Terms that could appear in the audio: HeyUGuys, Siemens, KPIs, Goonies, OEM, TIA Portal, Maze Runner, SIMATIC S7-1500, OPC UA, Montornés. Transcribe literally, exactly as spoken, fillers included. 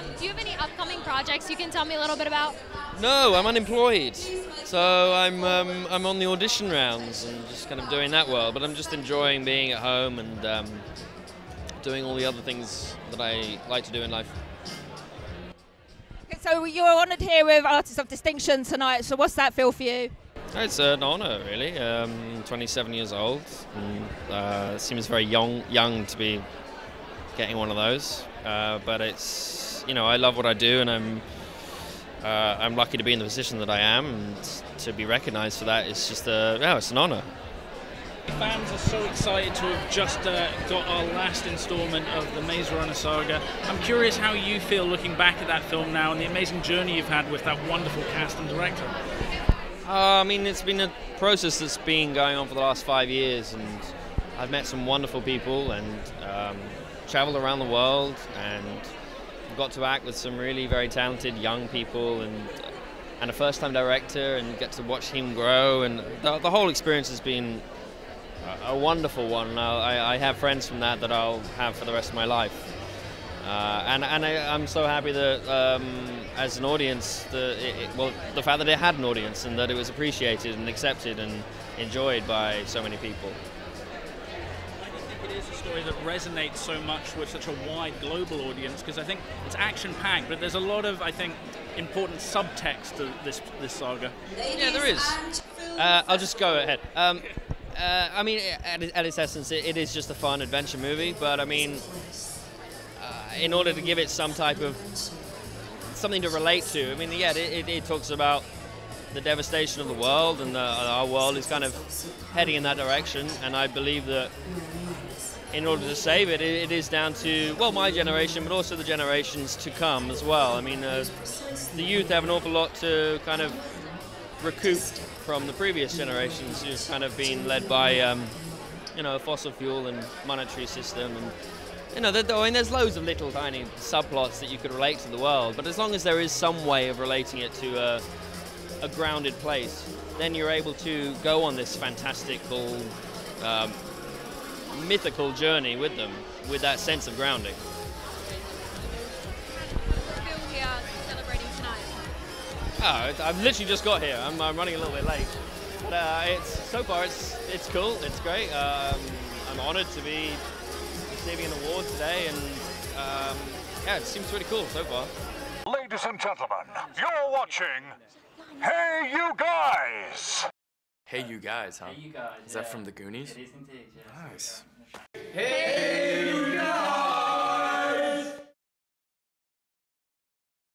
Um, do you have any upcoming projects you can tell me a little bit about? No, I'm unemployed. So I'm, um, I'm on the audition rounds and just kind of doing that well, but I'm just enjoying being at home and um, doing all the other things that I like to do in life. Okay, so you're honoured here with Artists of Distinction tonight, so what's that feel for you? It's an honour, really. Um, twenty-seven years old. And, uh, seems very young, young to be getting one of those. Uh, but it's, you know, I love what I do, and I'm, uh, I'm lucky to be in the position that I am, and to be recognised for that. It's just, a, yeah, it's an honour. Fans are so excited to have just uh, got our last instalment of the Maze Runner saga. I'm curious how you feel looking back at that film now and the amazing journey you've had with that wonderful cast and director. Uh, I mean, it's been a process that's been going on for the last five years, and I've met some wonderful people and um, travelled around the world and got to act with some really very talented young people and and a first-time director, and get to watch him grow, and the, the whole experience has been a, a wonderful one. And I, I have friends from that that I'll have for the rest of my life, uh, and and I, I'm so happy that. Um, As an audience, the, it, well, the fact that it had an audience and that it was appreciated and accepted and enjoyed by so many people. I think it is a story that resonates so much with such a wide global audience, because I think it's action-packed, but there's a lot of, I think, important subtext to this this saga. Yeah, there is. Uh, I'll just go ahead. Um, uh, I mean, at, at its essence, it, it is just a fun adventure movie, but I mean, uh, in order to give it some type of something to relate to. I mean, yeah, it, it, it talks about the devastation of the world, and the, our world is kind of heading in that direction, and I believe that in order to save it, it, it is down to, well, my generation, but also the generations to come as well. I mean, uh, the youth have an awful lot to kind of recoup from the previous generations who've kind of been led by, um, you know, fossil fuel and monetary system, and you know, I mean, there's loads of little tiny subplots that you could relate to the world, but as long as there is some way of relating it to a, a grounded place, then you're able to go on this fantastical, um, mythical journey with them, with that sense of grounding. How do you feel we are celebrating tonight? Oh, I've literally just got here. I'm, I'm running a little bit late. But uh, it's, so far, it's, it's cool. It's great. Um, I'm honoured to be receiving an award today, and um, yeah, it seems really cool so far. Ladies and gentlemen, you're watching Hey You Guys! Hey You Guys, huh? Hey you guys, is yeah. That from the Goonies? It is indeed, yeah. Nice. Hey You Guys!